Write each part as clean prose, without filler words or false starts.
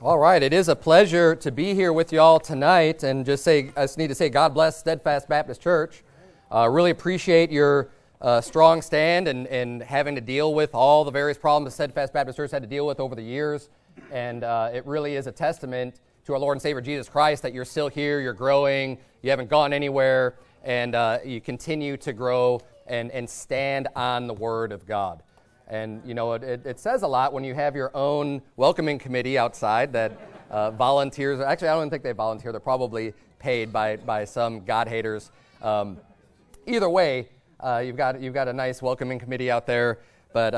All right, it is a pleasure to be here with y'all tonight, and I just need to say God bless Steadfast Baptist Church. Really appreciate your strong stand and having to deal with all the various problems Steadfast Baptist Church had to deal with over the years, and it really is a testament to our Lord and Savior Jesus Christ that you're still here, you're growing, you haven't gone anywhere, and you continue to grow and stand on the Word of God. And, you know, it says a lot when you have your own welcoming committee outside that volunteers. Actually, I don't even think they volunteer. They're probably paid by some God haters. Either way, you've got a nice welcoming committee out there. But,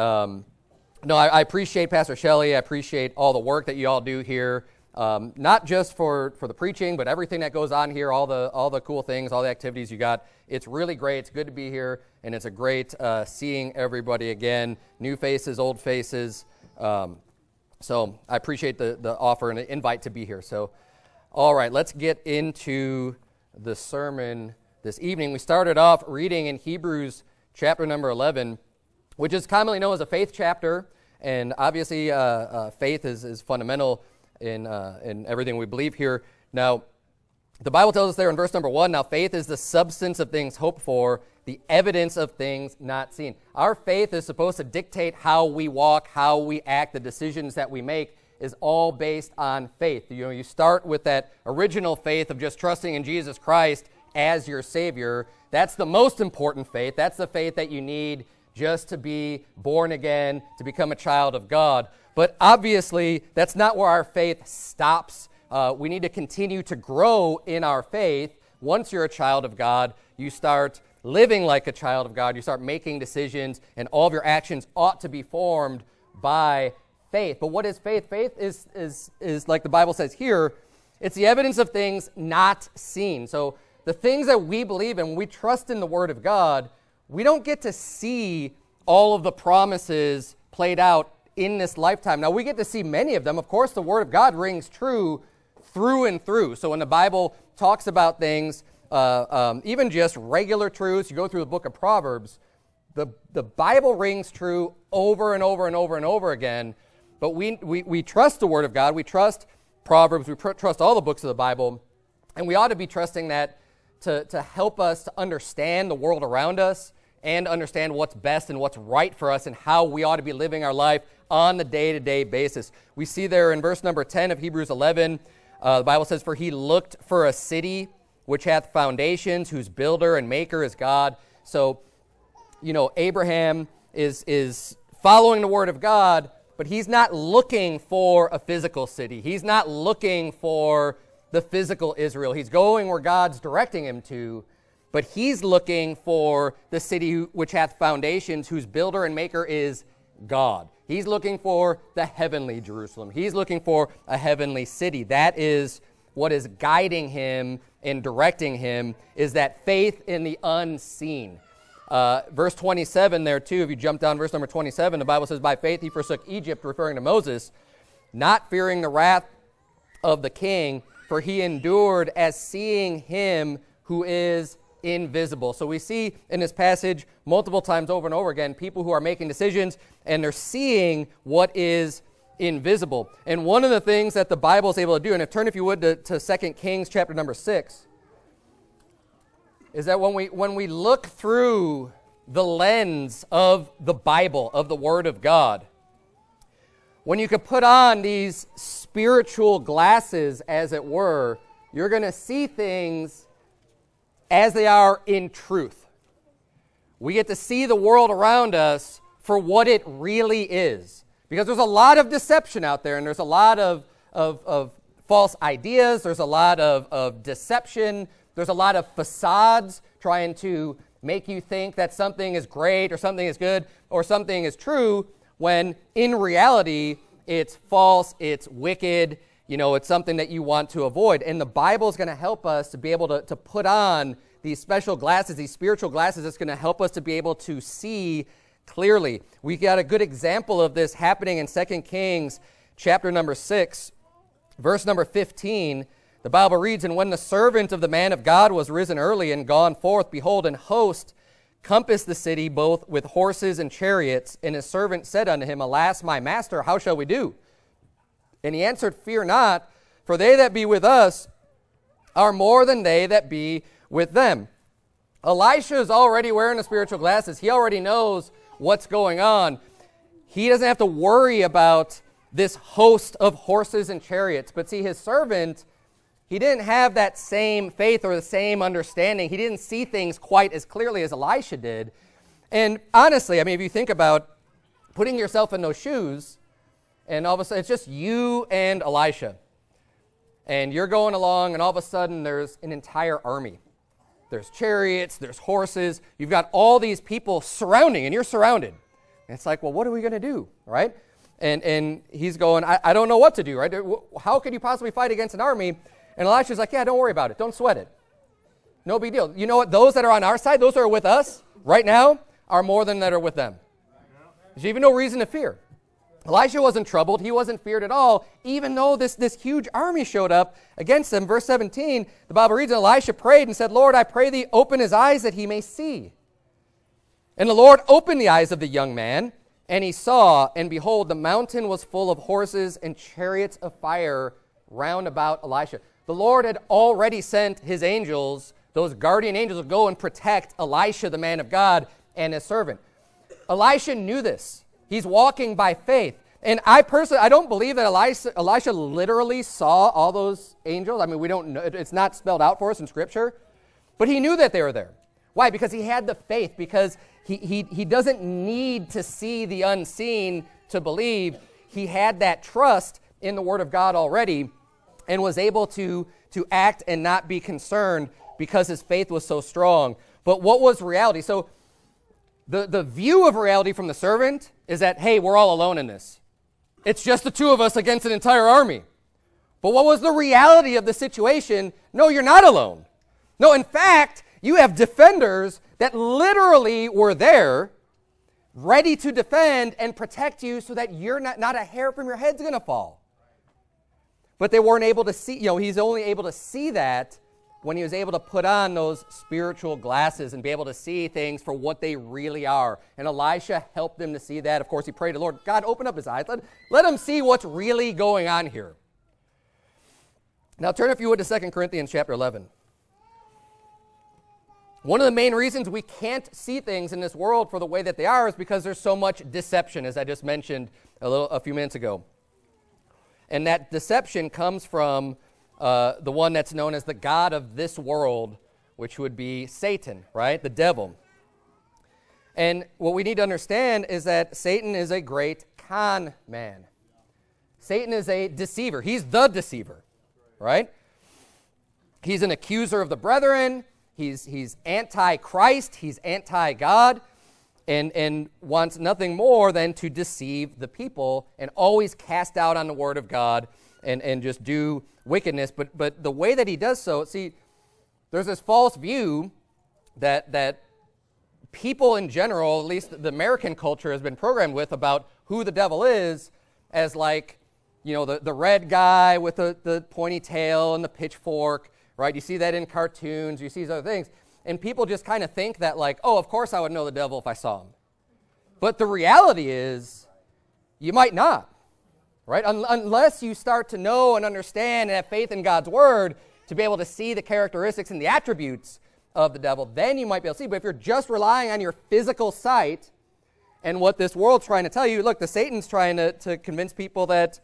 no, I appreciate Pastor Shelley. I appreciate all the work that you all do here, not just for the preaching, but everything that goes on here, all the cool things, all the activities you got. It's really great. It's good to be here, and it's a great seeing everybody again, new faces, old faces. So I appreciate the offer and the invite to be here. So, all right, let's get into the sermon this evening. We started off reading in Hebrews chapter number 11, which is commonly known as a faith chapter, and obviously faith is fundamental in everything we believe here. Now, the Bible tells us there in verse number 1, now faith is the substance of things hoped for, the evidence of things not seen. Our faith is supposed to dictate how we walk, how we act, the decisions that we make is all based on faith. You know, you start with that original faith of just trusting in Jesus Christ as your Savior. That's the most important faith. That's the faith that you need just to be born again, to become a child of God. But obviously, that's not where our faith stops. We need to continue to grow in our faith. Once you're a child of God, you start living like a child of God. You start making decisions, and all of your actions ought to be formed by faith. But what is faith? Faith is like the Bible says here, it's the evidence of things not seen. So the things that we believe in, when we trust in the Word of God, we don't get to see all of the promises played out in this lifetime. Now, we get to see many of them. Of course, the Word of God rings true through and through. So when the Bible talks about things, even just regular truths, you go through the book of Proverbs, the Bible rings true over and over and over and over again. But we trust the Word of God. We trust Proverbs. We trust all the books of the Bible. And we ought to be trusting that to help us to understand the world around us, and understand what's best and what's right for us and how we ought to be living our life on the day-to-day basis. We see there in verse number 10 of Hebrews 11, the Bible says, "For he looked for a city which hath foundations, whose builder and maker is God." So, you know, Abraham is following the Word of God, but he's not looking for a physical city. He's not looking for the physical Israel. He's going where God's directing him to. But he's looking for the city which hath foundations, whose builder and maker is God. He's looking for the heavenly Jerusalem. He's looking for a heavenly city. That is what is guiding him and directing him, is that faith in the unseen. Verse 27 there too, if you jump down, verse number 27, the Bible says, "By faith he forsook Egypt," referring to Moses, "not fearing the wrath of the king, for he endured as seeing him who is invisible." So we see in this passage multiple times over and over again people who are making decisions and they're seeing what is invisible. And one of the things that the Bible is able to do, and turn if you would to 2 Kings chapter number 6, is that when we look through the lens of the Bible, of the Word of God, when you could put on these spiritual glasses, as it were, you're going to see things as they are in truth. We get to see the world around us for what it really is. Because there's a lot of deception out there, and there's a lot of false ideas, there's a lot of deception, there's a lot of facades trying to make you think that something is great or something is good or something is true, when in reality it's false, it's wicked. You know, it's something that you want to avoid. And the Bible is going to help us to be able to put on these special glasses, these spiritual glasses that's going to help us to be able to see clearly. We got a good example of this happening in 2 Kings chapter number 6, verse number 15. The Bible reads, "And when the servant of the man of God was risen early and gone forth, behold, an host compassed the city both with horses and chariots. And his servant said unto him, Alas, my master, how shall we do? And he answered, Fear not, for they that be with us are more than they that be with them. Elisha is already wearing the spiritual glasses. He already knows what's going on. He doesn't have to worry about this host of horses and chariots. But see, his servant, he didn't have that same faith or the same understanding. He didn't see things quite as clearly as Elisha did. And honestly, I mean, if you think about putting yourself in those shoes, and all of a sudden it's just you and Elisha, and you're going along, and all of a sudden there's an entire army. There's chariots, there's horses. You've got all these people surrounding, and you're surrounded. And it's like, well, what are we going to do, right? And he's going, I don't know what to do, right? How could you possibly fight against an army? And Elisha's like, yeah, don't worry about it. Don't sweat it. No big deal. You know what? Those that are on our side, those that are with us right now, are more than that are with them. There's even no reason to fear. Elisha wasn't troubled. He wasn't feared at all, even though this huge army showed up against them. Verse 17, the Bible reads, and Elisha prayed and said, Lord, I pray thee, open his eyes that he may see. And the Lord opened the eyes of the young man, and he saw, and behold, the mountain was full of horses and chariots of fire round about Elisha. The Lord had already sent his angels, those guardian angels, to go and protect Elisha, the man of God, and his servant. Elisha knew this. He's walking by faith. And I personally, I don't believe that Elisha literally saw all those angels. I mean, we don't know. It's not spelled out for us in Scripture. But he knew that they were there. Why? Because he had the faith. Because he doesn't need to see the unseen to believe. He had that trust in the Word of God already and was able to act and not be concerned because his faith was so strong. But what was reality? So the view of reality from the servant is that, hey, we're all alone in this. It's just the two of us against an entire army. But what was the reality of the situation? No, you're not alone. No, in fact, you have defenders that literally were there ready to defend and protect you so that you're not a hair from your head's going to fall. But they weren't able to see, you know, he's only able to see that when he was able to put on those spiritual glasses and be able to see things for what they really are. And Elisha helped him to see that. Of course, he prayed to the Lord, God, open up his eyes. Let him see what's really going on here. Now turn, if you would, to 2 Corinthians chapter 11. One of the main reasons we can't see things in this world for the way that they are is because there's so much deception, as I just mentioned a few minutes ago. And that deception comes from the one that's known as the god of this world, which would be Satan, right? The devil. And what we need to understand is that Satan is a great con man. Satan is a deceiver. He's the deceiver, right? He's an accuser of the brethren. He's anti-Christ. He's anti-God, and wants nothing more than to deceive the people and always cast out on the word of God and just do wickedness. But the way that he does so, see, there's this false view that people in general, at least the American culture, has been programmed with about who the devil is as, like, you know, the red guy with the pointy tail and the pitchfork, right? You see that in cartoons, you see these other things. And people just kind of think that, like, oh, of course I would know the devil if I saw him. But the reality is you might not. Right? Unless you start to know and understand and have faith in God's word to be able to see the characteristics and the attributes of the devil, then you might be able to see. But if you're just relying on your physical sight and what this world's trying to tell you, look, the Satan's trying to convince people that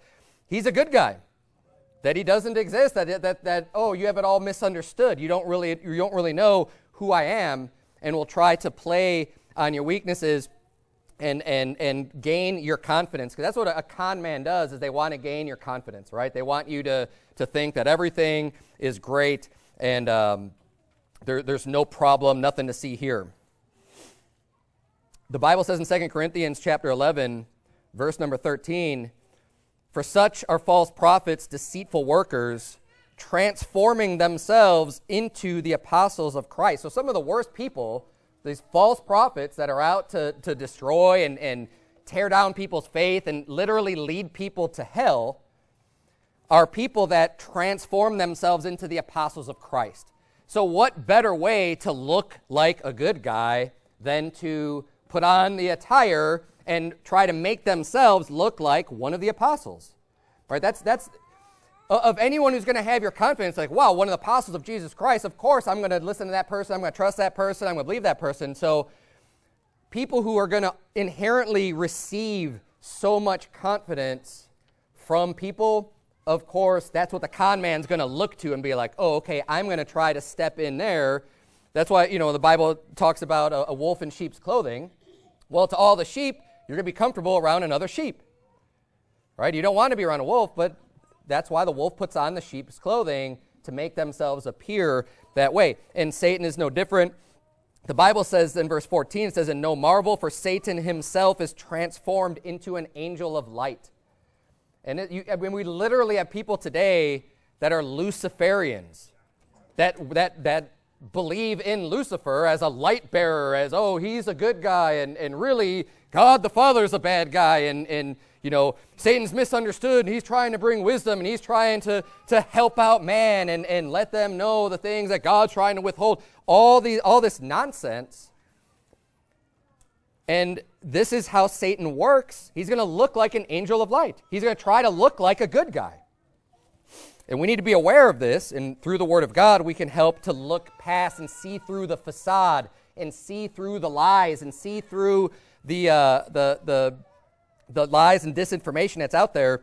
he's a good guy, that he doesn't exist, that oh, you have it all misunderstood. You don't really know who I am, and will try to play on your weaknesses and gain your confidence, because that's what a con man does, is they want to gain your confidence, right? They want you to think that everything is great and there's no problem, nothing to see here. The Bible says in 2 Corinthians chapter 11, verse number 13, for such are false prophets, deceitful workers, transforming themselves into the apostles of Christ. So some of the worst people, these false prophets that are out to destroy and tear down people's faith and literally lead people to hell, are people that transform themselves into the apostles of Christ. So what better way to look like a good guy than to put on the attire and try to make themselves look like one of the apostles? Right? That's of anyone who's going to have your confidence, like, wow, one of the apostles of Jesus Christ, of course I'm going to listen to that person, I'm going to trust that person, I'm going to believe that person. So people who are going to inherently receive so much confidence from people, of course, that's what the con man's going to look to and be like, oh, okay, I'm going to try to step in there. That's why, you know, the Bible talks about a wolf in sheep's clothing. Well, to all the sheep, you're going to be comfortable around another sheep, right? You don't want to be around a wolf, but that's why the wolf puts on the sheep's clothing to make themselves appear that way. And Satan is no different. The Bible says in verse 14, it says, "And no marvel, for Satan himself is transformed into an angel of light." And we literally have people today that are Luciferians, that believe in Lucifer as a light bearer, as, oh, he's a good guy, and really God the Father's a bad guy, and you know, Satan's misunderstood, and he's trying to bring wisdom, and he's trying to help out man and let them know the things that God's trying to withhold. All this nonsense. And this is how Satan works. He's going to look like an angel of light. He's going to try to look like a good guy. And we need to be aware of this, and through the Word of God, we can help to look past and see through the facade, and see through the lies, and see through the lies and disinformation that's out there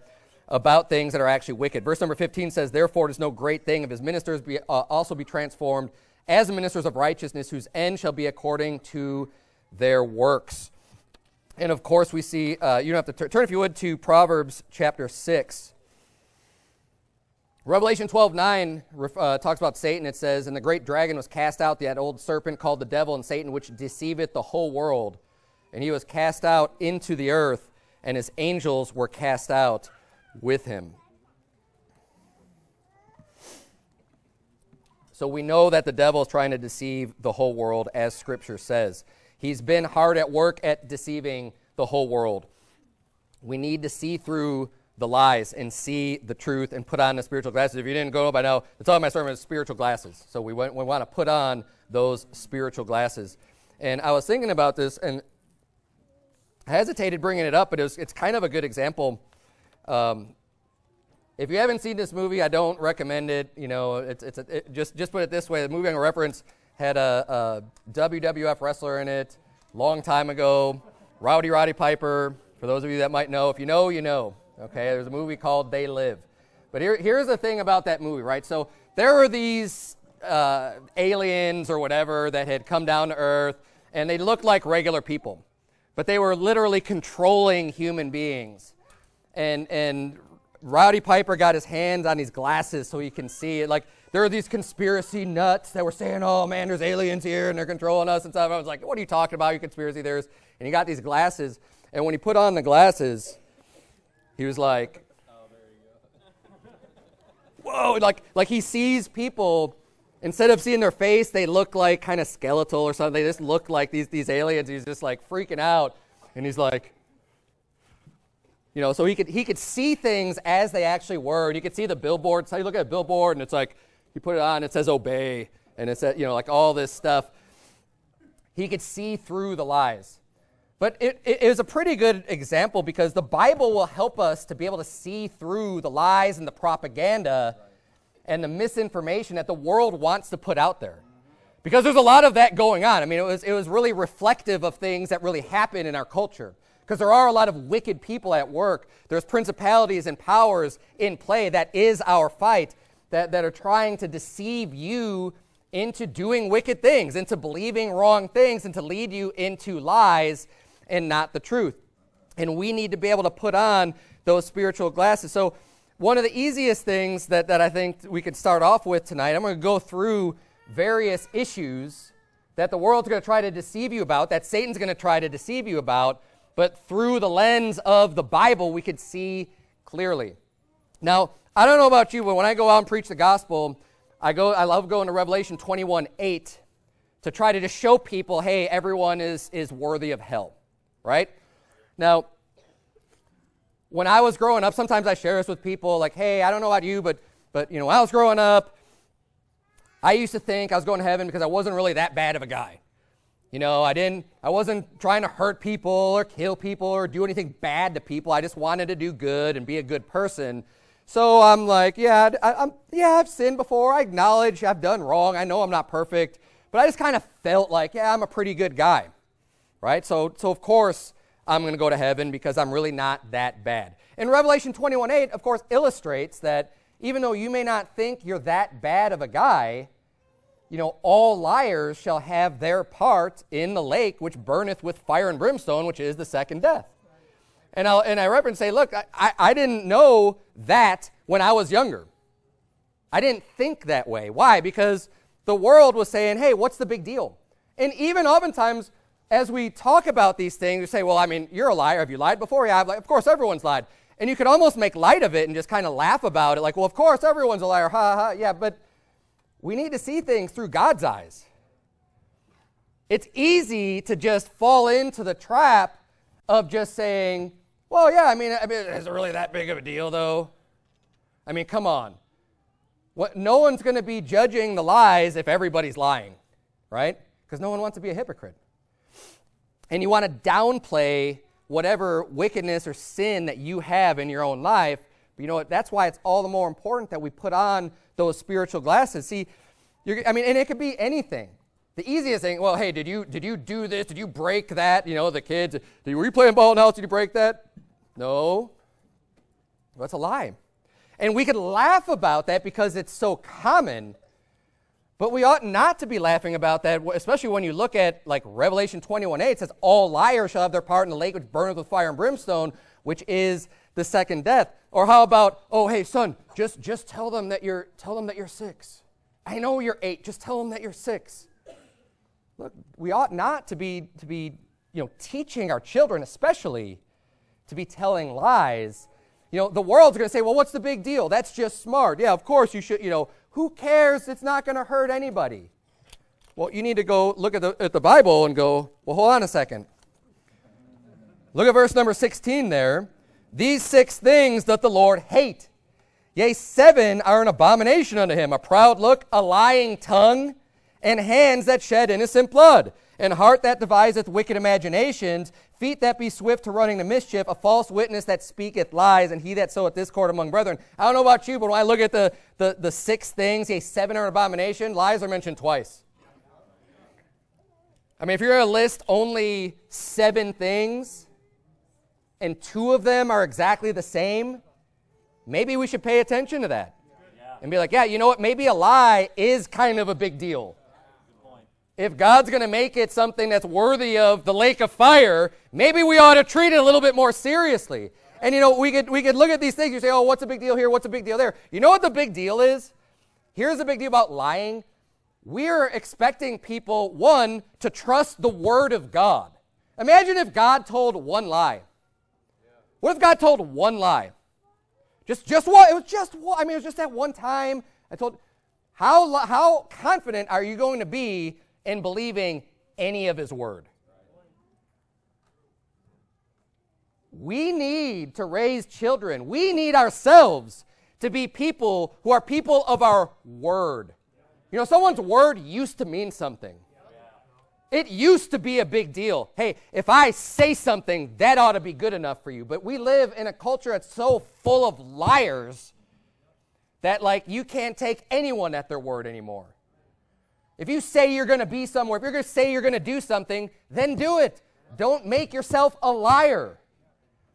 about things that are actually wicked. Verse number 15 says, "Therefore it is no great thing if his ministers also be transformed as the ministers of righteousness, whose end shall be according to their works." And of course we see, you don't have to turn if you would to Proverbs chapter 6. Revelation 12:9 talks about Satan. It says, "And the great dragon was cast out, that old serpent called the devil and Satan, which deceiveth the whole world. And he was cast out into the earth, and his angels were cast out with him." So we know that the devil is trying to deceive the whole world, as Scripture says. He's been hard at work at deceiving the whole world. We need to see through the lies and see the truth and put on the spiritual glasses. If you didn't go by now, it's all my sermon is spiritual glasses. So we want to put on those spiritual glasses. And I was thinking about this, and I hesitated bringing it up, but it's kind of a good example. If you haven't seen this movie, I don't recommend it. You know, just put it this way: the movie I'm going to reference had a WWF wrestler in it, long time ago, Rowdy Roddy Piper. For those of you that might know, if you know, you know. Okay, there's a movie called They Live. But here's the thing about that movie, right? So there were these aliens or whatever that had come down to Earth, and they looked like regular people. But they were literally controlling human beings. And Rowdy Piper got his hands on these glasses so he can see it. Like, there are these conspiracy nuts that were saying, oh, man, there's aliens here and they're controlling us and stuff. I was like, what are you talking about, you conspiracy theorists? And he got these glasses. And when he put on the glasses, he was like, oh, there you go. Whoa, like he sees people. Instead of seeing their face, they look like kind of skeletal or something. They just look like these aliens. He's just like freaking out. And he's like, you know, so he could see things as they actually were. And you could see the billboard. So you look at a billboard and it's like, you put it on, it says obey. And it says, you know, like all this stuff. He could see through the lies. But it was a pretty good example because the Bible will help us to be able to see through the lies and the propaganda, right, and the misinformation that the world wants to put out there. Because there's a lot of that going on. I mean, it was really reflective of things that really happen in our culture. Because there are a lot of wicked people at work. There's principalities and powers in play. That is our fight, that are trying to deceive you into doing wicked things, into believing wrong things, and to lead you into lies and not the truth. And we need to be able to put on those spiritual glasses. So one of the easiest things that I think we could start off with tonight, I'm going to go through various issues that the world's going to try to deceive you about, that Satan's going to try to deceive you about, but through the lens of the Bible, we could see clearly. Now, I don't know about you, but when I go out and preach the gospel, I love going to Revelation 21:8 to try to just show people, hey, everyone is worthy of hell, right? Now, when I was growing up, sometimes I share this with people, like, hey, I don't know about you, but you know, when I was growing up, I used to think I was going to heaven because I wasn't really that bad of a guy. You know, I wasn't trying to hurt people or kill people or do anything bad to people. I just wanted to do good and be a good person. So I'm like, I've sinned before. I acknowledge I've done wrong. I know I'm not perfect, but I just kind of felt like, yeah, I'm a pretty good guy, right? So of course I'm going to go to heaven because I'm really not that bad. And Revelation 21:8, of course, illustrates that even though you may not think you're that bad of a guy, you know, all liars shall have their part in the lake which burneth with fire and brimstone, which is the second death. And I reference say, look, I didn't know that when I was younger. I didn't think that way. Why? Because the world was saying, hey, what's the big deal? And even oftentimes, as we talk about these things, we say, well, I mean, you're a liar. Have you lied before? Yeah, I've lied. Of course, everyone's lied. And you could almost make light of it and just kind of laugh about it. Like, well, of course, everyone's a liar. Ha, ha, yeah, but we need to see things through God's eyes. It's easy to just fall into the trap of just saying, well, yeah, I mean, is it really that big of a deal, though? I mean, come on. What, no one's going to be judging the lies if everybody's lying, right? Because no one wants to be a hypocrite. And you want to downplay whatever wickedness or sin that you have in your own life. But you know what? That's why it's all the more important that we put on those spiritual glasses. See, and it could be anything. The easiest thing, well, hey, did you do this? Did you break that? You know, the kids, were you playing ball in the house? Did you break that? No. That's a lie. And we could laugh about that because it's so common. But we ought not to be laughing about that, especially when you look at, like, Revelation 21:8, it says, all liars shall have their part in the lake which burneth with fire and brimstone, which is the second death. Or how about, oh, hey, son, just tell them that you're 6. I know you're 8. Just tell them that you're 6. Look, we ought not to be, you know, teaching our children, especially, to be telling lies. You know, the world's going to say, well, what's the big deal? That's just smart. Yeah, of course you should, you know, who cares? It's not going to hurt anybody. Well, you need to go look at the Bible and go, well, hold on a second. Look at verse number 16 there. These 6 things doth the Lord hate. Yea, 7 are an abomination unto him, a proud look, a lying tongue, and hands that shed innocent blood, and heart that deviseth wicked imaginations, feet that be swift to running to mischief, a false witness that speaketh lies, and he that soweth discord among brethren. I don't know about you, but when I look at the 6 things, yea, 7 are an abomination, lies are mentioned twice. I mean, if you're going to list only 7 things, and 2 of them are exactly the same, maybe we should pay attention to that. Yeah. And be like, yeah, you know what? Maybe a lie is kind of a big deal. Good point. If God's going to make it something that's worthy of the lake of fire, maybe we ought to treat it a little bit more seriously. And, you know, we could look at these things. You say, oh, what's a big deal here? What's a big deal there? You know what the big deal is? Here's the big deal about lying. We're expecting people, one, to trust the word of God. Imagine if God told one lie. What if God told one lie? Just what? It was just what? I mean, it was just that one time. I told, how confident are you going to be in believing any of his word? We need to raise children. We need ourselves to be people who are people of our word. You know, someone's word used to mean something. It used to be a big deal. Hey, if I say something, that ought to be good enough for you. But we live in a culture that's so full of liars that, like, you can't take anyone at their word anymore. If you say you're going to be somewhere, if you're going to say you're going to do something, then do it. Don't make yourself a liar.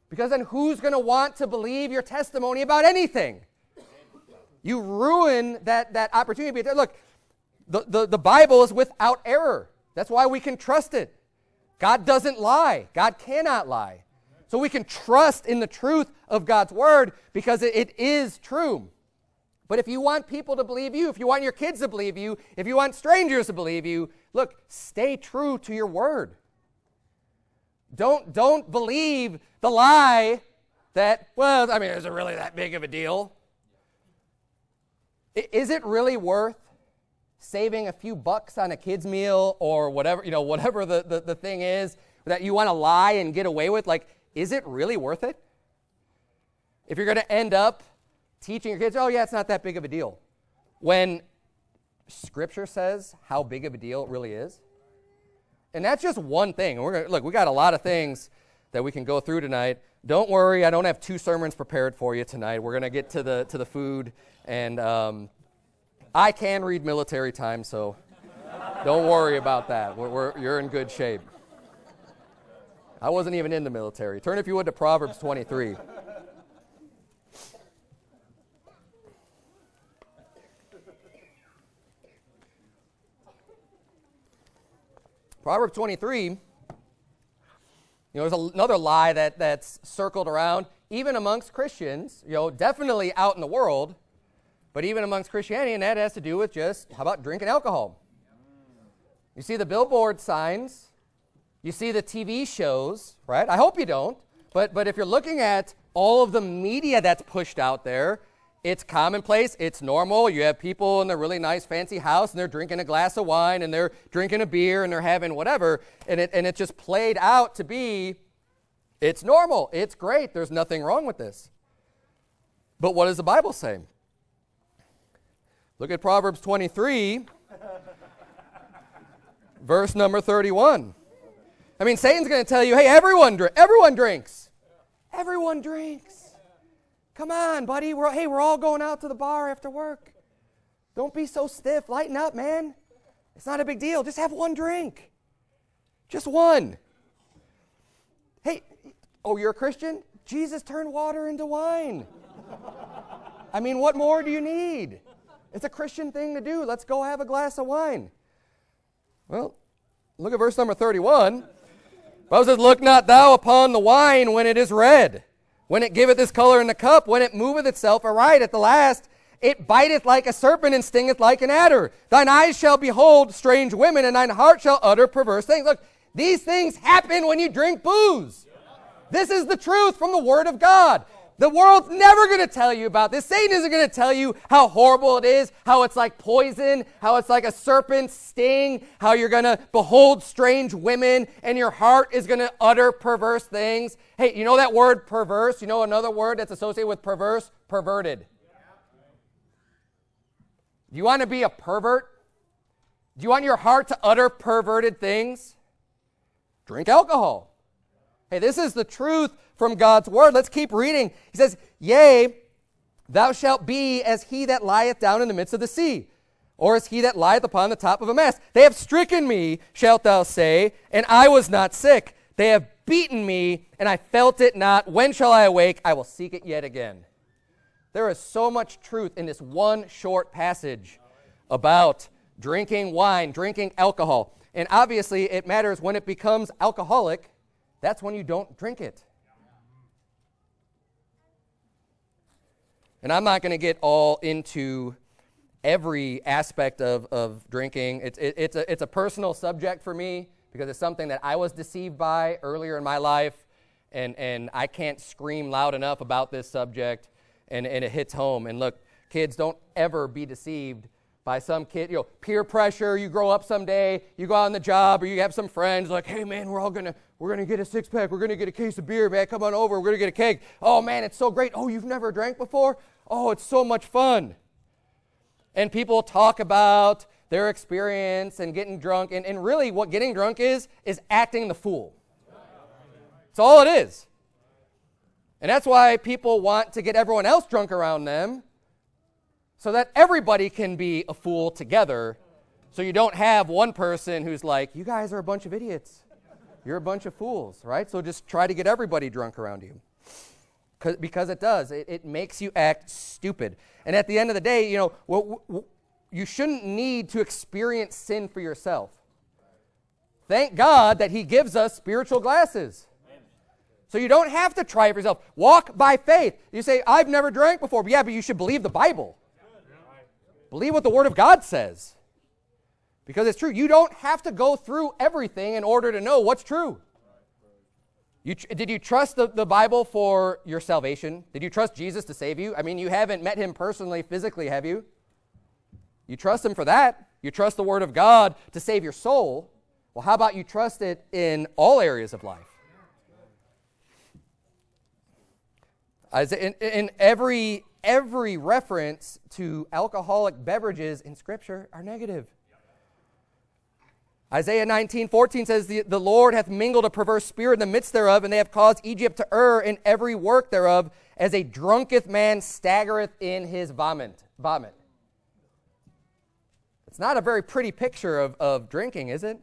Because then who's going to want to believe your testimony about anything? You ruin that opportunity. Look, the Bible is without error. That's why we can trust it. God doesn't lie. God cannot lie. So we can trust in the truth of God's word because it is true. But if you want people to believe you, if you want your kids to believe you, if you want strangers to believe you, look, stay true to your word. Don't believe the lie that, well, I mean, is it really that big of a deal? Is it really worth saving a few bucks on a kid's meal or whatever, you know, whatever the thing is that you want to lie and get away with? Like, is it really worth it? If you're going to end up teaching your kids, oh, yeah, it's not that big of a deal, when Scripture says how big of a deal it really is. And that's just one thing. We're gonna, look, we got a lot of things that we can go through tonight. Don't worry, I don't have two sermons prepared for you tonight. We're going to get to the food, and I can read Military Time, so don't worry about that. You're in good shape. I wasn't even in the military. Turn, if you would, to Proverbs 23. Proverbs 23... You know, there's another lie that's circled around, even amongst Christians, you know, definitely out in the world, but even amongst Christianity, and that has to do with just, how about drinking alcohol? You see the billboard signs, you see the TV shows, right? I hope you don't, but if you're looking at all of the media that's pushed out there, it's commonplace, it's normal. You have people in a really nice fancy house and they're drinking a glass of wine and they're drinking a beer and they're having whatever, and it just played out to be, it's normal, it's great, there's nothing wrong with this. But what does the Bible say? Look at Proverbs 23, verse number 31. I mean, Satan's going to tell you, hey, everyone drinks. Everyone drinks. Come on, buddy. We're all going out to the bar after work. Don't be so stiff. Lighten up, man. It's not a big deal. Just have one drink. Just one. Hey, oh, you're a Christian? Jesus turned water into wine. I mean, what more do you need? It's a Christian thing to do. Let's go have a glass of wine. Well, look at verse number 31. The Bible says, look not thou upon the wine when it is red, when it giveth its color in the cup, when it moveth itself aright at the last, it biteth like a serpent and stingeth like an adder. Thine eyes shall behold strange women, and thine heart shall utter perverse things. Look, these things happen when you drink booze. This is the truth from the Word of God. The world's never going to tell you about this. Satan isn't going to tell you how horrible it is, how it's like poison, how it's like a serpent's sting, how you're going to behold strange women and your heart is going to utter perverse things. Hey, you know that word perverse? You know another word that's associated with perverse? Perverted. Do you want to be a pervert? Do you want your heart to utter perverted things? Drink alcohol. Hey, this is the truth from God's word. Let's keep reading. He says, yea, thou shalt be as he that lieth down in the midst of the sea, or as he that lieth upon the top of a mast. They have stricken me, shalt thou say, and I was not sick. They have beaten me, and I felt it not. When shall I awake? I will seek it yet again. There is so much truth in this one short passage about drinking wine, drinking alcohol. And obviously, it matters when it becomes alcoholic. That's when you don't drink it. And I'm not going to get all into every aspect of drinking. It's a personal subject for me because it's something that I was deceived by earlier in my life, and I can't scream loud enough about this subject, and it hits home. And look, kids, don't ever be deceived by some kid, you know, peer pressure. You grow up someday, you go out on the job, or you have some friends like, hey man, we're gonna get a six pack, we're gonna get a case of beer, man, come on over, we're gonna get a cake. Oh man, it's so great. Oh, you've never drank before? Oh, it's so much fun. And people talk about their experience and getting drunk, and really what getting drunk is acting the fool. That's all it is. And that's why people want to get everyone else drunk around them, so that everybody can be a fool together, so you don't have one person who's like, you guys are a bunch of idiots. You're a bunch of fools, right? So just try to get everybody drunk around you. Because it does. It makes you act stupid. And at the end of the day, you know, you shouldn't need to experience sin for yourself. Thank God that He gives us spiritual glasses. So you don't have to try it for yourself. Walk by faith. You say, I've never drank before. But yeah, but you should believe the Bible. Believe what the Word of God says. Because it's true. You don't have to go through everything in order to know what's true. Did you trust the Bible for your salvation? Did you trust Jesus to save you? I mean, you haven't met Him personally, physically, have you? You trust Him for that. You trust the Word of God to save your soul. Well, how about you trust it in all areas of life? In every reference to alcoholic beverages in Scripture are negative. Isaiah 19:14 says, the Lord hath mingled a perverse spirit in the midst thereof, and they have caused Egypt to err in every work thereof, as a drunketh man staggereth in his vomit. It's not a very pretty picture of drinking, is it?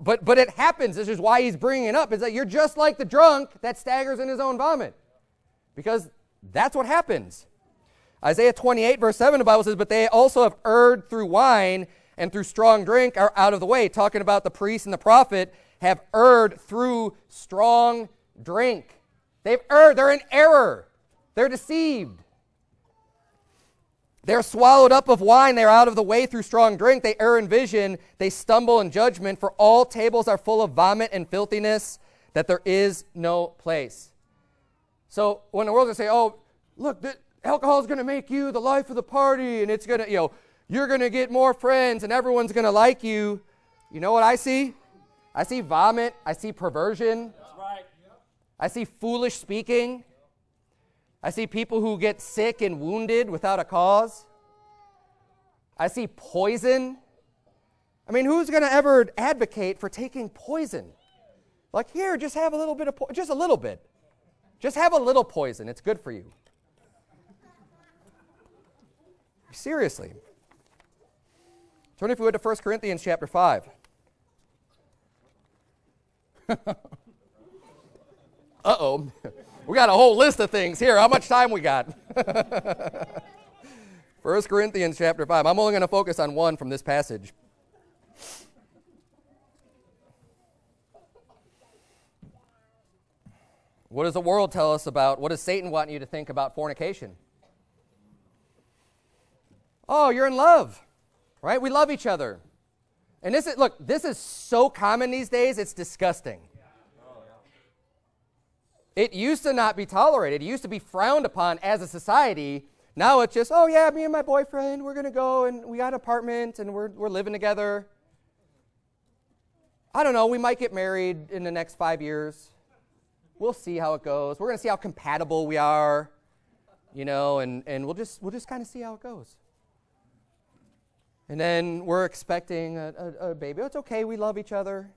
But it happens. This is why he's bringing it up, is that you're just like the drunk that staggers in his own vomit, because that's what happens. Isaiah 28, verse 7, the Bible says, but they also have erred through wine, and through strong drink are out of the way. Talking about the priest and the prophet have erred through strong drink. They've erred. They're in error. They're deceived. They're swallowed up of wine. They're out of the way through strong drink. They err in vision. They stumble in judgment. For all tables are full of vomit and filthiness, that there is no place. So when the world's going to say, oh, look, alcohol is going to make you the life of the party, and it's going to, you know, you're going to get more friends, and everyone's going to like you. You know what I see? I see vomit. I see perversion. That's right. I see foolish speaking. I see people who get sick and wounded without a cause. I see poison. I mean, who's going to ever advocate for taking poison? Like, here, just have a little bit of poison. Just a little bit. Just have a little poison. It's good for you. Seriously. Turn, if we went to 1 Corinthians chapter 5. Uh-oh. We got a whole list of things here. How much time we got? 1 Corinthians chapter 5. I'm only going to focus on one from this passage. What does the world tell us about? What does Satan want you to think about fornication? Oh, you're in love. Right? We love each other. And this is, look, this is so common these days, it's disgusting. It used to not be tolerated. It used to be frowned upon as a society. Now it's just, oh yeah, me and my boyfriend, we're going to go, and we got an apartment, and we're living together. I don't know, we might get married in the next 5 years. We'll see how it goes. We're going to see how compatible we are, you know, and we'll just kind of see how it goes. And then we're expecting a baby. Oh, it's okay. We love each other.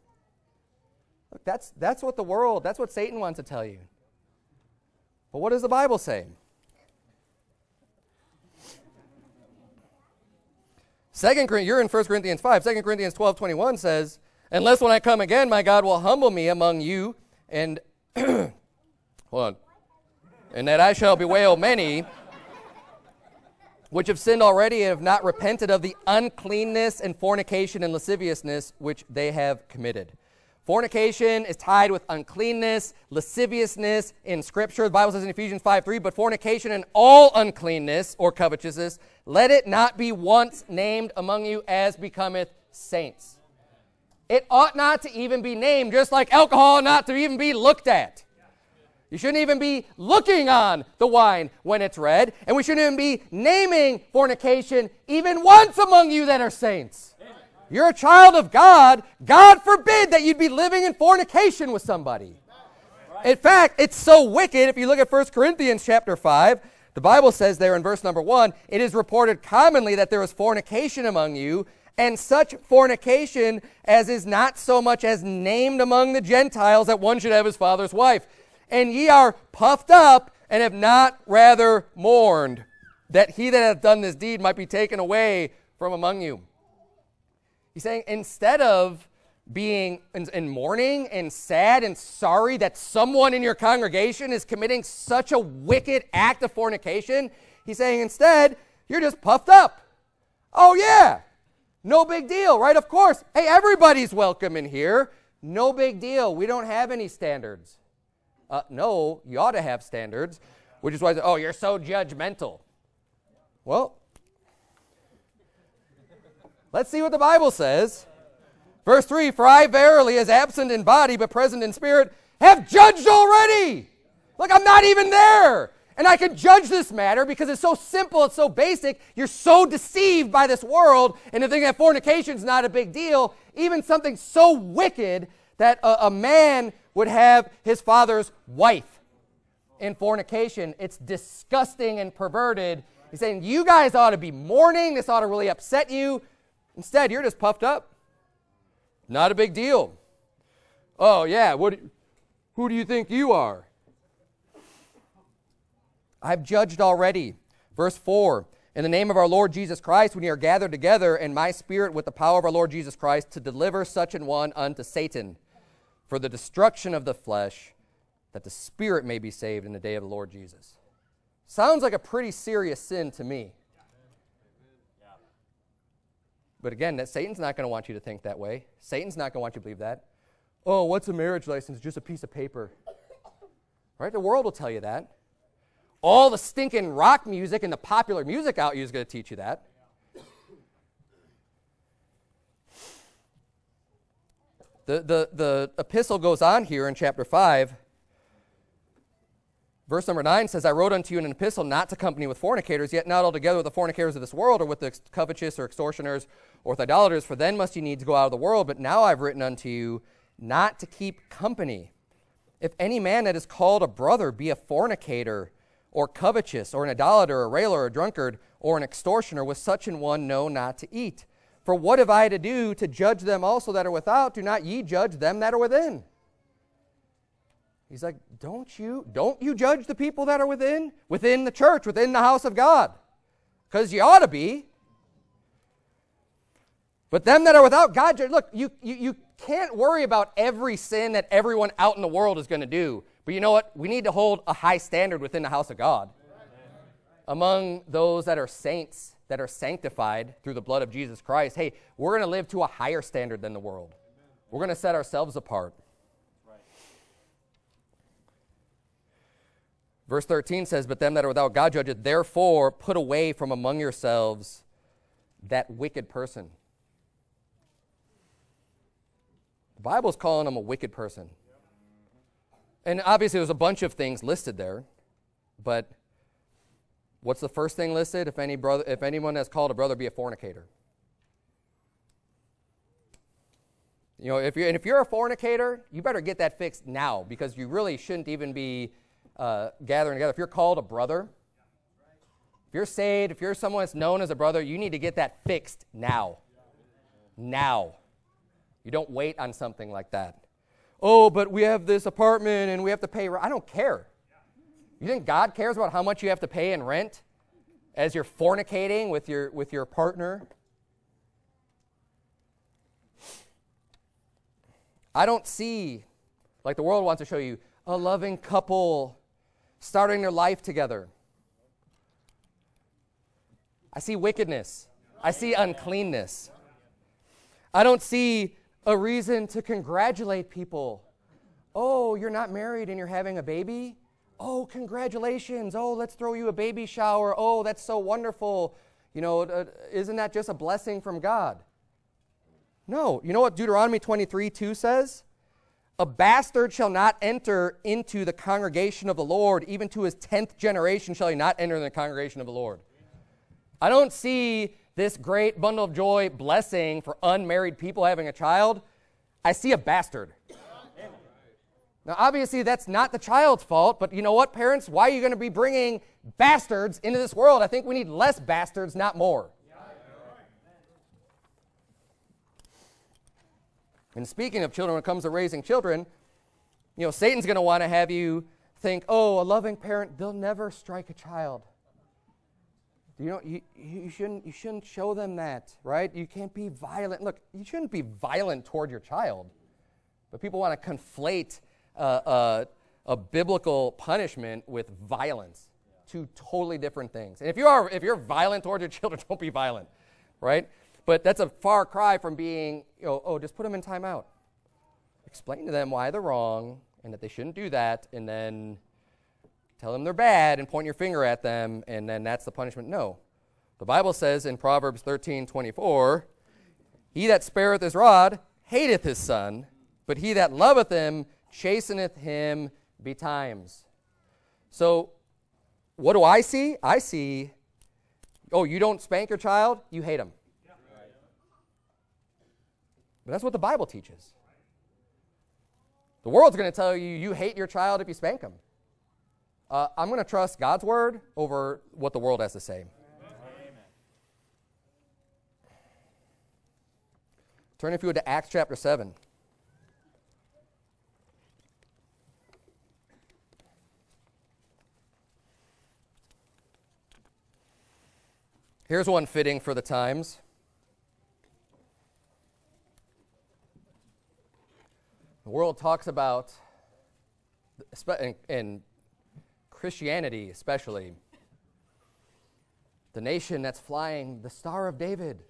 Look, that's what the world, that's what Satan wants to tell you. But what does the Bible say? 2 Corinthians, you're in 1 Corinthians 5. 2 Corinthians 12:21 says, unless when I come again, my God will humble me among you, and hold on, and that I shall bewail many, which have sinned already and have not repented of the uncleanness and fornication and lasciviousness which they have committed. Fornication is tied with uncleanness, lasciviousness in Scripture. The Bible says in Ephesians 5:3, but fornication and all uncleanness or covetousness, let it not be once named among you as becometh saints. It ought not to even be named, just like alcohol not to even be looked at. You shouldn't even be looking on the wine when it's red. And we shouldn't even be naming fornication even once among you that are saints. Amen. You're a child of God. God forbid that you'd be living in fornication with somebody. Right. In fact, it's so wicked. If you look at 1 Corinthians chapter 5, the Bible says there in verse number 1, it is reported commonly that there is fornication among you, and such fornication as is not so much as named among the Gentiles, that one should have his father's wife. And ye are puffed up, and have not rather mourned, that he that hath done this deed might be taken away from among you. He's saying, instead of being in mourning and sad and sorry that someone in your congregation is committing such a wicked act of fornication, he's saying, instead, you're just puffed up. Oh, yeah, no big deal, right? Of course. Hey, everybody's welcome in here. No big deal. We don't have any standards. No, you ought to have standards, which is why, oh, you're so judgmental. Well, let's see what the Bible says. Verse 3, for I verily, as absent in body but present in spirit, have judged already. Look, I'm not even there. And I can judge this matter because it's so simple, it's so basic. You're so deceived by this world, and to think that fornication's not a big deal, even something so wicked that a man would have his father's wife in fornication. It's disgusting and perverted. He's saying, you guys ought to be mourning. This ought to really upset you. Instead, you're just puffed up. Not a big deal. Oh, yeah, who do you think you are? I've judged already. Verse 4, in the name of our Lord Jesus Christ, when ye are gathered together, and my spirit with the power of our Lord Jesus Christ, to deliver such an one unto Satan, for the destruction of the flesh, that the spirit may be saved in the day of the Lord Jesus. Sounds like a pretty serious sin to me. But again, that Satan's not going to want you to think that way. Satan's not going to want you to believe that. Oh, what's a marriage license? Just a piece of paper. Right? The world will tell you that. All the stinking rock music and the popular music out here is going to teach you that. The epistle goes on here in chapter 5. Verse number 9 says, I wrote unto you in an epistle not to company with fornicators, yet not altogether with the fornicators of this world, or with the covetous, or extortioners, or with idolaters, for then must ye needs go out of the world. But now I've written unto you not to keep company. If any man that is called a brother be a fornicator, or covetous, or an idolater, or a railer, or a drunkard, or an extortioner, with such an one know not to eat. For what have I to do to judge them also that are without? Do not ye judge them that are within? He's like, don't you judge the people that are within? Within the church, within the house of God. Because you ought to be. But them that are without, God, look, you can't worry about every sin that everyone out in the world is going to do. But you know what? We need to hold a high standard within the house of God. Amen. Among those that are saints, that are sanctified through the blood of Jesus Christ, hey, we're going to live to a higher standard than the world. We're going to set ourselves apart. Verse 13 says, But them that are without God judgeth, therefore put away from among yourselves that wicked person. The Bible's calling him a wicked person. And obviously there's a bunch of things listed there, but what's the first thing listed? If anyone that's called a brother be a fornicator. You know, if you're a fornicator, you better get that fixed now, because you really shouldn't even be gathering together. If you're called a brother, if you're saved, if you're someone that's known as a brother, you need to get that fixed now. Now. You don't wait on something like that. Oh, but we have this apartment and we have to pay rent. I don't care. You think God cares about how much you have to pay in rent as you're fornicating with your partner? I don't see, like the world wants to show you, a loving couple starting their life together. I see wickedness. I see uncleanness. I don't see a reason to congratulate people. Oh, you're not married and you're having a baby? Oh, congratulations. Oh, let's throw you a baby shower. Oh, that's so wonderful. You know, isn't that just a blessing from God? No. You know what Deuteronomy 23:2 says? A bastard shall not enter into the congregation of the Lord, even to his 10th generation shall he not enter in the congregation of the Lord. I don't see this great bundle of joy blessing for unmarried people having a child. I see a bastard. Now, obviously, that's not the child's fault, but you know what, parents? Why are you going to be bringing bastards into this world? I think we need less bastards, not more. And speaking of children, when it comes to raising children, you know, Satan's going to want to have you think, oh, a loving parent, they'll never strike a child. You know, you shouldn't show them that, right? You can't be violent. Look, you shouldn't be violent toward your child. But people want to conflate a biblical punishment with violence. Two totally different things. And if you're violent toward your children, don't be violent, right? But that's a far cry from being, you know, oh, just put them in time out. Explain to them why they're wrong and that they shouldn't do that, and then tell them they're bad and point your finger at them, and then that's the punishment. No. The Bible says in Proverbs 13:24, He that spareth his rod hateth his son, but he that loveth him chasteneth him betimes. So what do I see? I see, oh, you don't spank your child, you hate him. But that's what the Bible teaches. The world's going to tell you, you hate your child if you spank them. I'm going to trust God's word over what the world has to say. Amen. Turn, if you would, to Acts chapter 7. Here's one fitting for the times. The world talks about, in Christianity especially, the nation that's flying the Star of David.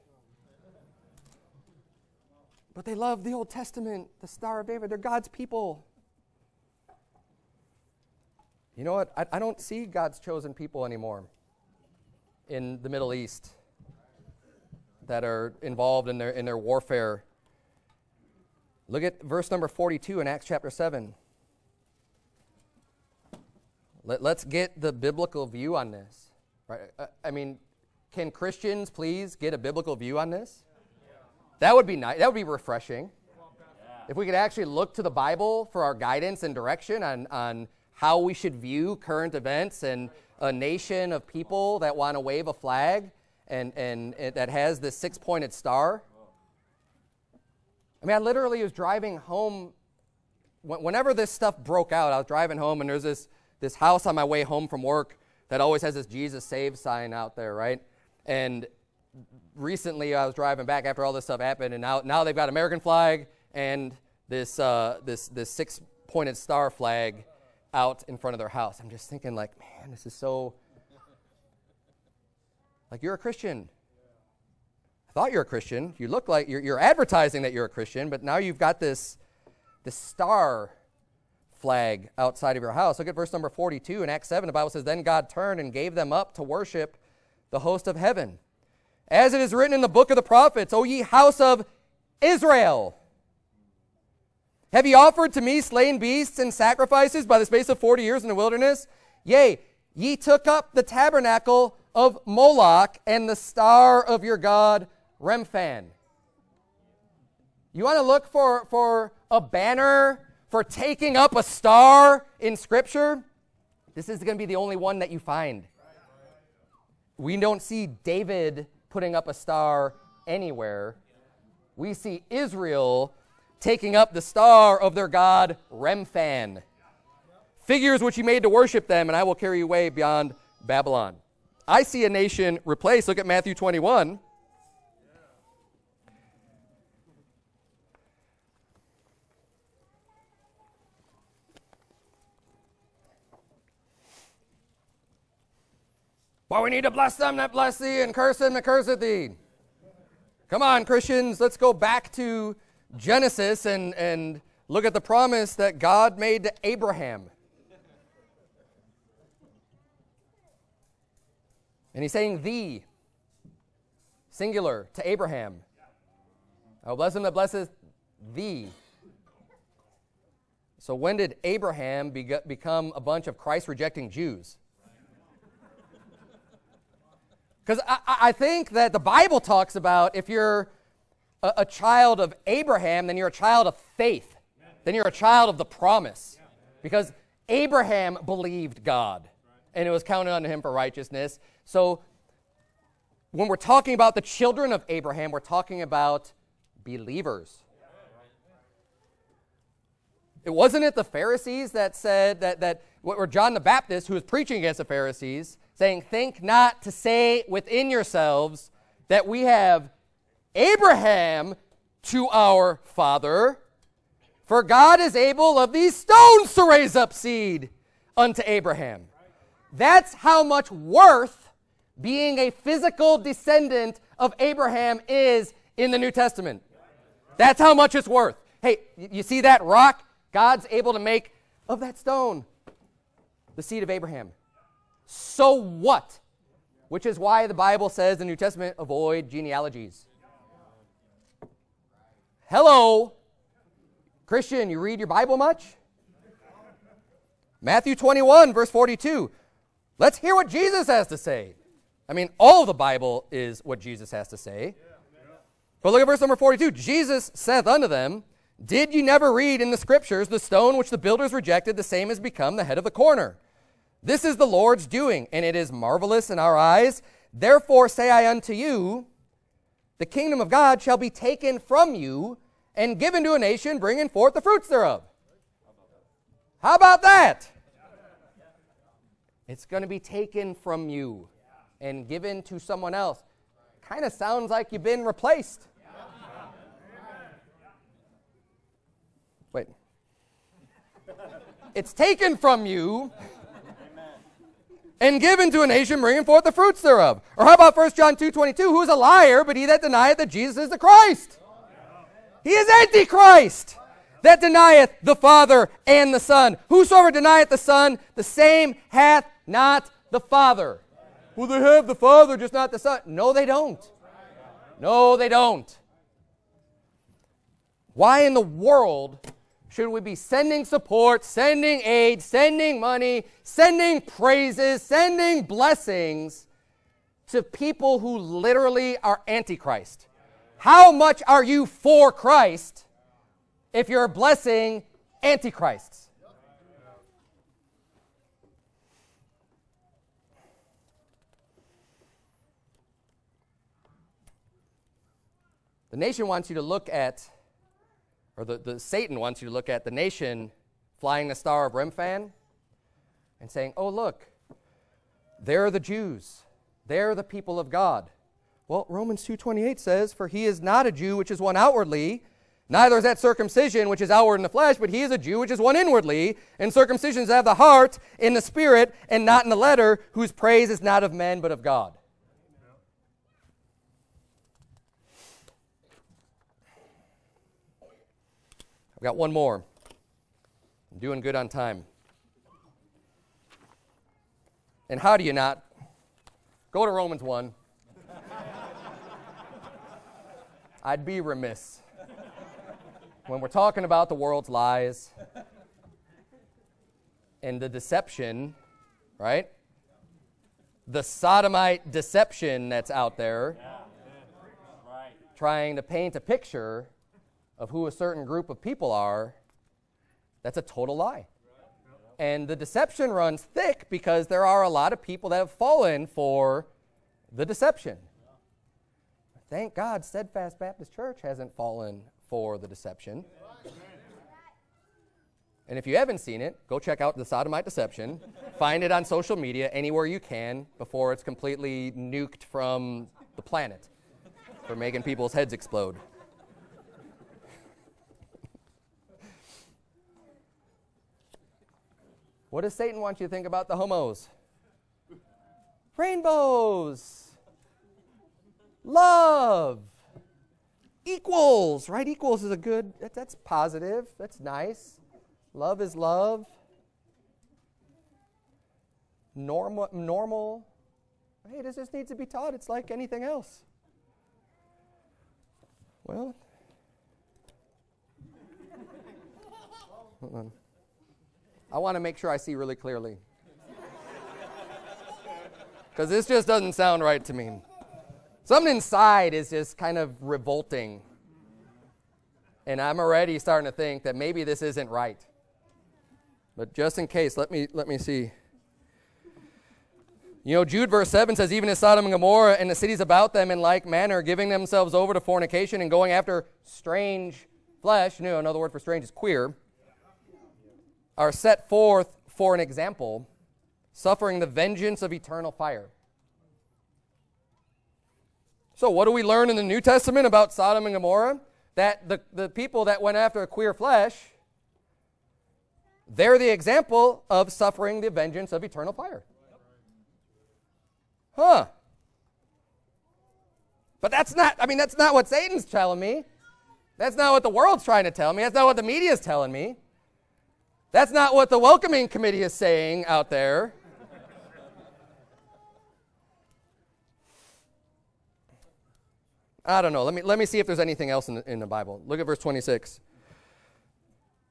But they love the Old Testament, the Star of David. They're God's people. You know what? I don't see God's chosen people anymore in the Middle East that are involved in their warfare. Look at verse number 42 in Acts chapter 7. Let's get the biblical view on this. Right? I mean, can Christians please get a biblical view on this? Yeah. That would be nice. That would be refreshing. Yeah. If we could actually look to the Bible for our guidance and direction on how we should view current events and a nation of people that want to wave a flag and that has this six-pointed star. I mean, I literally was driving home. Whenever this stuff broke out, I was driving home, and there's this house on my way home from work that always has this Jesus Save sign out there, right? And recently I was driving back after all this stuff happened, and now they've got American flag and this six-pointed star flag out in front of their house. I'm just thinking, like, man, this is so... Like, you're a Christian. Thought you're a Christian, you look like you're advertising that you're a Christian, but now you've got this star flag outside of your house. Look at verse number 42 in Acts 7. The Bible says, "Then God turned and gave them up to worship the host of heaven. As it is written in the book of the prophets, O ye house of Israel, have ye offered to me slain beasts and sacrifices by the space of 40 years in the wilderness? Yea, ye took up the tabernacle of Moloch and the star of your god Remphan." You want to look for a banner for taking up a star in Scripture? This is going to be the only one that you find. We don't see David putting up a star anywhere. We see Israel taking up the star of their god Remphan. "Figures which you made to worship them, and I will carry you away beyond Babylon." I see a nation replaced. Look at Matthew 21. "Well, we need to bless them that bless thee and curse them that curseth thee." Come on, Christians, let's go back to Genesis and look at the promise that God made to Abraham. And he's saying "thee," singular, to Abraham. "I will bless him that blesseth thee." So when did Abraham become a bunch of Christ-rejecting Jews? Because I think that the Bible talks about if you're a child of Abraham, then you're a child of faith. Then you're a child of the promise. Because Abraham believed God, and it was counted unto him for righteousness. So when we're talking about the children of Abraham, we're talking about believers. It wasn't it the Pharisees that said that or John the Baptist, who was preaching against the Pharisees, saying, "Think not to say within yourselves that we have Abraham to our father, for God is able of these stones to raise up seed unto Abraham." That's how much worth being a physical descendant of Abraham is in the New Testament. That's how much it's worth. Hey, you see that rock? God's able to make of that stone the seed of Abraham. So what? Which is why the Bible says in the New Testament, avoid genealogies. Hello, Christian, you read your Bible much? Matthew 21, verse 42. Let's hear what Jesus has to say. I mean, all of the Bible is what Jesus has to say. But look at verse number 42. "Jesus saith unto them, Did ye never read in the Scriptures, the stone which the builders rejected, the same has become the head of the corner? This is the Lord's doing, and it is marvelous in our eyes. Therefore say I unto you, The kingdom of God shall be taken from you and given to a nation, bringing forth the fruits thereof. How about that? It's going to be taken from you and given to someone else. Kind of sounds like you've been replaced. Wait. It's taken from you and given to a nation, bringing forth the fruits thereof. Or how about 1 John 2:22? Who is a liar, but he that denieth that Jesus is the Christ? He is Antichrist, that denieth the Father and the Son. Whosoever denieth the Son, the same hath not the Father. Well, they have the Father, just not the Son. No, they don't. No, they don't. Why in the world should we be sending support, sending aid, sending money, sending praises, sending blessings to people who literally are Antichrist? How much are you for Christ if you're blessing Antichrists? The nation wants you to look at, or the Satan wants you to look at the nation flying the star of Remphan and saying, oh, look, they're the Jews. They're the people of God. Well, Romans 2:28 says, for he is not a Jew which is one outwardly, neither is that circumcision which is outward in the flesh, but he is a Jew which is one inwardly, and circumcision is of the heart, in the spirit, and not in the letter, whose praise is not of men but of God. I've got one more. I'm doing good on time. And how do you not? Go to Romans 1. I'd be remiss when we're talking about the world's lies and the deception, right? The sodomite deception that's out there, trying to paint a picture of who a certain group of people are. That's a total lie. And the deception runs thick because there are a lot of people that have fallen for the deception. Thank God Steadfast Baptist Church hasn't fallen for the deception. And if you haven't seen it, go check out the sodomite deception. Find it on social media anywhere you can before it's completely nuked from the planet for making people's heads explode. What does Satan want you to think about the homos? Rainbows. Love equals, right? Equals is a good, that's positive, that's nice. Love is love. Normal. Hey, this just needs to be taught. It's like anything else. Well, hold on. I want to make sure I see really clearly, because this just doesn't sound right to me. Something inside is just kind of revolting. And I'm already starting to think that maybe this isn't right. But just in case, let me see. You know, Jude verse 7 says, even as Sodom and Gomorrah and the cities about them in like manner, giving themselves over to fornication and going after strange flesh, you know, another word for strange is queer, are set forth for an example, suffering the vengeance of eternal fire. So what do we learn in the New Testament about Sodom and Gomorrah? That the people that went after queer flesh, they're the example of suffering the vengeance of eternal fire. Huh. But that's not what Satan's telling me. That's not what the world's trying to tell me. That's not what the media's telling me. That's not what the welcoming committee is saying out there. I don't know. Let me see if there's anything else in the Bible. Look at verse 26.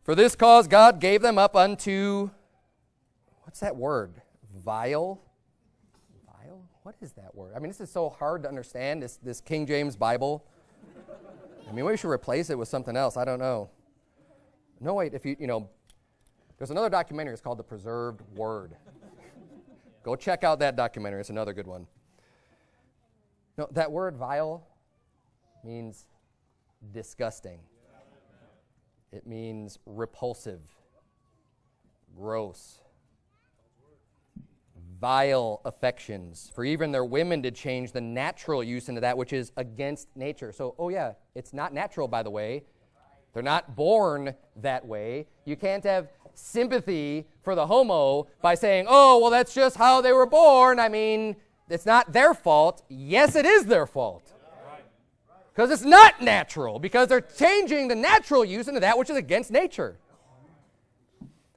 For this cause God gave them up unto, what's that word? Vile? Vile? What is that word? I mean, this is so hard to understand, this King James Bible. I mean, we should replace it with something else. I don't know. No, wait, if you know, there's another documentary. It's called The Preserved Word. Go check out that documentary. It's another good one. No, that word, vile, means disgusting. It means repulsive, gross, vile affections. For even their women did change the natural use into that which is against nature. So, oh yeah, it's not natural, by the way. They're not born that way. You can't have sympathy for the homo by saying, oh, well, that's just how they were born. I mean, it's not their fault. Yes, it is their fault. Because it's not natural, because they're changing the natural use into that which is against nature.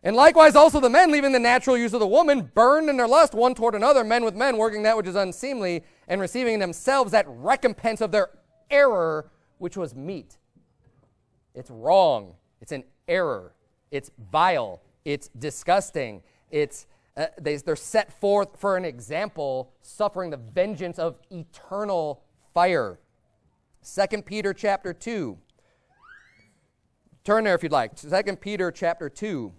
And likewise also the men, leaving the natural use of the woman, burned in their lust one toward another, men with men, working that which is unseemly, and receiving themselves that recompense of their error, which was meat. It's wrong. It's an error. It's vile. It's disgusting. It's they're set forth for an example, suffering the vengeance of eternal fire. 2 Peter chapter 2. Turn there if you'd like. 2 Peter chapter 2.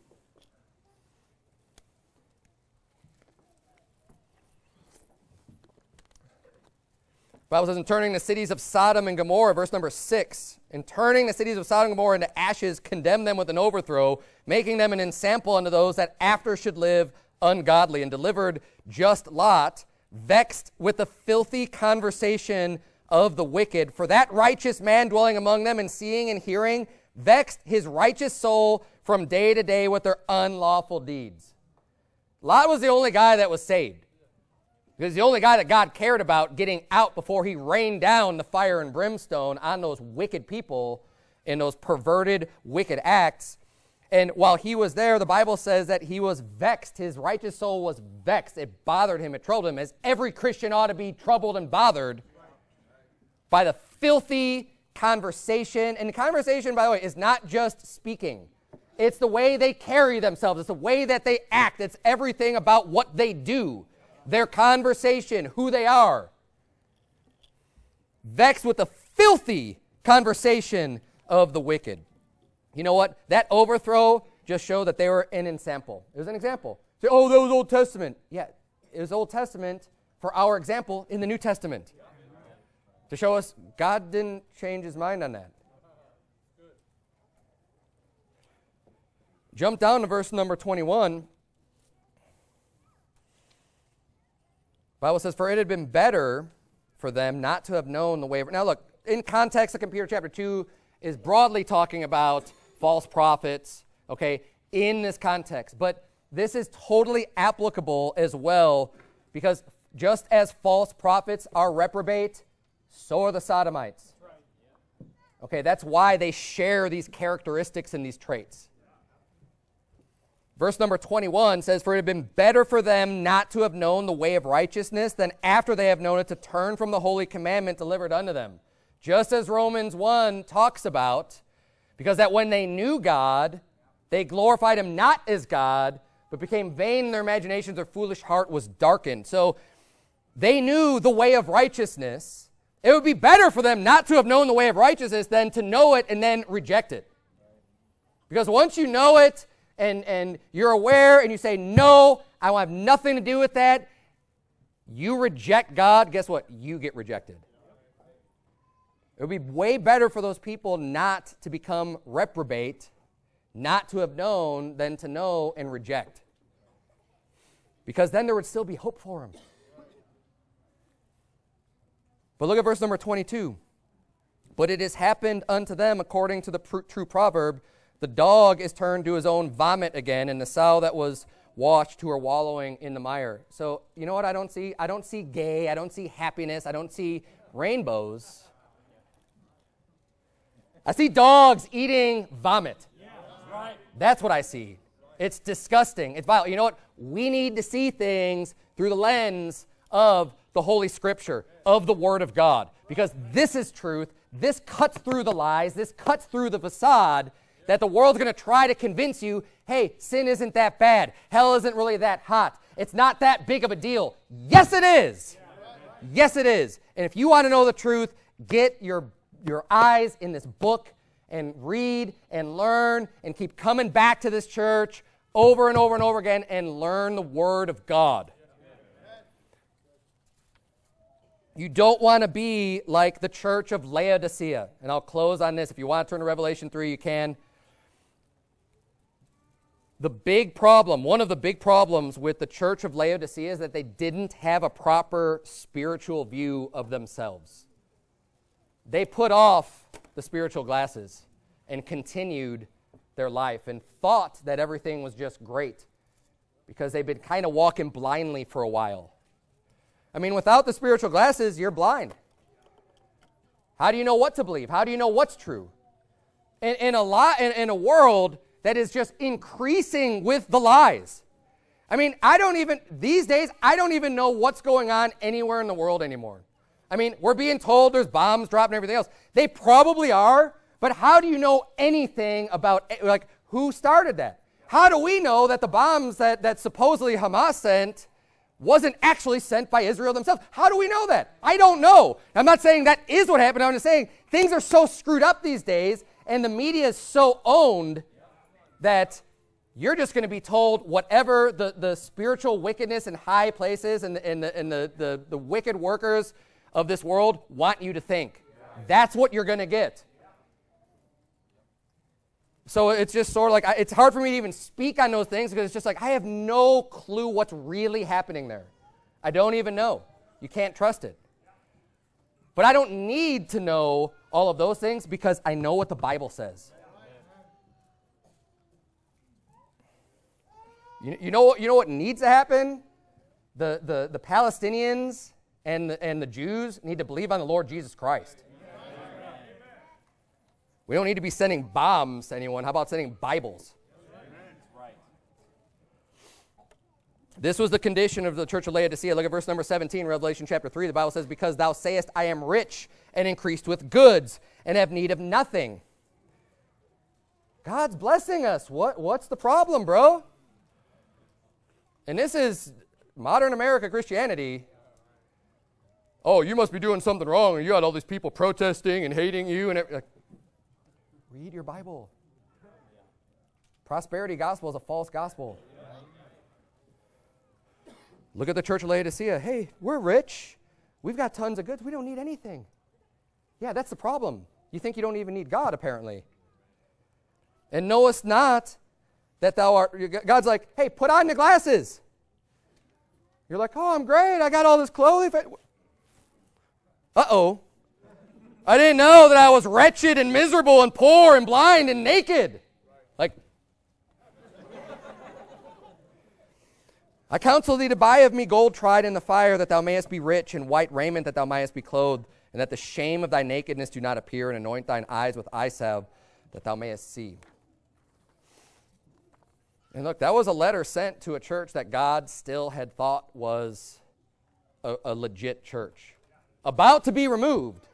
The Bible says, in turning the cities of Sodom and Gomorrah, verse number 6, in turning the cities of Sodom and Gomorrah into ashes, condemn them with an overthrow, making them an ensample unto those that after should live ungodly, and delivered just Lot, vexed with the filthy conversation of the wicked. For that righteous man dwelling among them, and seeing and hearing, vexed his righteous soul from day to day with their unlawful deeds. Lot was the only guy that was saved. He was the only guy that God cared about getting out before he rained down the fire and brimstone on those wicked people in those perverted, wicked acts. And while he was there, the Bible says that he was vexed. His righteous soul was vexed. It bothered him. It troubled him, as every Christian ought to be troubled and bothered by the filthy conversation. And the conversation, by the way, is not just speaking. It's the way they carry themselves. It's the way that they act. It's everything about what they do, their conversation, who they are. Vexed with the filthy conversation of the wicked. You know what? That overthrow just showed that they were an example. It was an example. Say, oh, that was Old Testament. Yeah, it was Old Testament for our example in the New Testament. To show us God didn't change his mind on that. Jump down to verse number 21. The Bible says, for it had been better for them not to have known the way. Now look, in context, 2 Peter chapter 2 is broadly talking about false prophets, okay, in this context. But this is totally applicable as well, because just as false prophets are reprobate, so are the Sodomites. Okay, that's why they share these characteristics and these traits. Verse number 21 says, for it had been better for them not to have known the way of righteousness than after they have known it to turn from the holy commandment delivered unto them. Just as Romans 1 talks about, because that when they knew God, they glorified him not as God, but became vain in their imaginations, their foolish heart was darkened. So they knew the way of righteousness. It would be better for them not to have known the way of righteousness than to know it and then reject it. Because once you know it and you're aware and you say, no, I want to have nothing to do with that, you reject God, guess what? You get rejected. It would be way better for those people not to become reprobate, not to have known, than to know and reject. Because then there would still be hope for them. But look at verse number 22. But it has happened unto them according to the true proverb, the dog is turned to his own vomit again, and the sow that was washed to her wallowing in the mire. So you know what I don't see? I don't see gay. I don't see happiness. I don't see rainbows. I see dogs eating vomit. That's what I see. It's disgusting. It's vile. You know what? We need to see things through the lens of the Holy Scripture, of the Word of God, because this is truth. This cuts through the lies. This cuts through the facade that the world's going to try to convince you, hey, sin isn't that bad. Hell isn't really that hot. It's not that big of a deal. Yes, it is. Yes, it is. And if you want to know the truth, get your eyes in this book and read and learn and keep coming back to this church over and over and over again and learn the Word of God. You don't want to be like the church of Laodicea. And I'll close on this. If you want to turn to Revelation 3, you can. The big problem, one of the big problems with the church of Laodicea is that they didn't have a proper spiritual view of themselves. They put off the spiritual glasses and continued their life and thought that everything was just great because they've been kind of walking blindly for a while. I mean, without the spiritual glasses, you're blind. How do you know what to believe? How do you know what's true? In a world that is just increasing with the lies. I mean, these days, I don't even know what's going on anywhere in the world anymore. I mean, we're being told there's bombs dropped and everything else. They probably are, but how do you know anything about, like, who started that? How do we know that the bombs that supposedly Hamas sent wasn't actually sent by Israel themselves? How do we know that? I don't know. I'm not saying that is what happened. I'm just saying things are so screwed up these days, and the media is so owned that you're just going to be told whatever the spiritual wickedness in high places and the wicked workers of this world want you to think. That's what you're going to get. So it's just sort of like, it's hard for me to even speak on those things because it's just like, I have no clue what's really happening there. I don't even know. You can't trust it. But I don't need to know all of those things because I know what the Bible says. You know what needs to happen? The Palestinians and the Jews need to believe on the Lord Jesus Christ. We don't need to be sending bombs to anyone. How about sending Bibles? Amen. This was the condition of the church of Laodicea. Look at verse number 17, Revelation chapter 3. The Bible says, "Because thou sayest, I am rich and increased with goods and have need of nothing." God's blessing us. What's the problem, bro? And this is modern America Christianity. Oh, you must be doing something wrong. And you had all these people protesting and hating you and everything. Read your Bible. Prosperity gospel is a false gospel. Look at the church of Laodicea. Hey, we're rich. We've got tons of goods. We don't need anything. Yeah, that's the problem. You think you don't even need God, apparently. And knowest not that thou art... God's like, hey, put on the glasses. You're like, oh, I'm great. I got all this clothing. Uh-oh. I didn't know that I was wretched and miserable and poor and blind and naked. Like, I counsel thee to buy of me gold tried in the fire, that thou mayest be rich, and white raiment, that thou mayest be clothed, and that the shame of thy nakedness do not appear, and anoint thine eyes with eye salve, that thou mayest see. And look, that was a letter sent to a church that God still had thought was a legit church, about to be removed.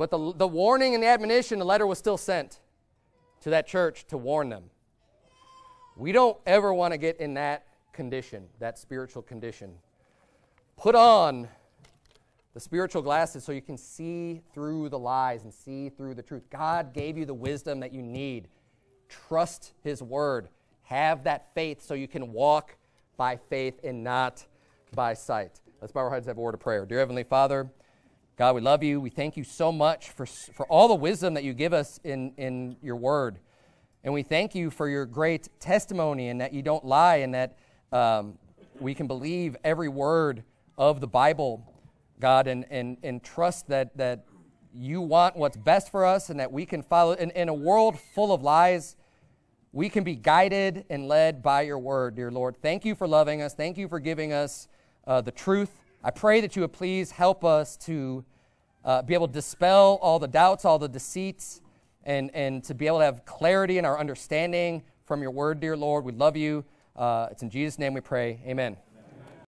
But the warning and the admonition, the letter was still sent to that church to warn them. We don't ever want to get in that condition, that spiritual condition. Put on the spiritual glasses so you can see through the lies and see through the truth. God gave you the wisdom that you need. Trust His word. Have that faith so you can walk by faith and not by sight. Let's bow our heads and have a word of prayer. Dear Heavenly Father, God, we love you. We thank you so much for all the wisdom that you give us in your word. And we thank you for your great testimony and that you don't lie and that we can believe every word of the Bible, God, and trust that you want what's best for us and that we can follow. In a world full of lies, we can be guided and led by your word, dear Lord. Thank you for loving us. Thank you for giving us the truth. I pray that you would please help us to be able to dispel all the doubts, all the deceits, and to be able to have clarity in our understanding from your word, dear Lord. We love you. It's in Jesus' name we pray. Amen.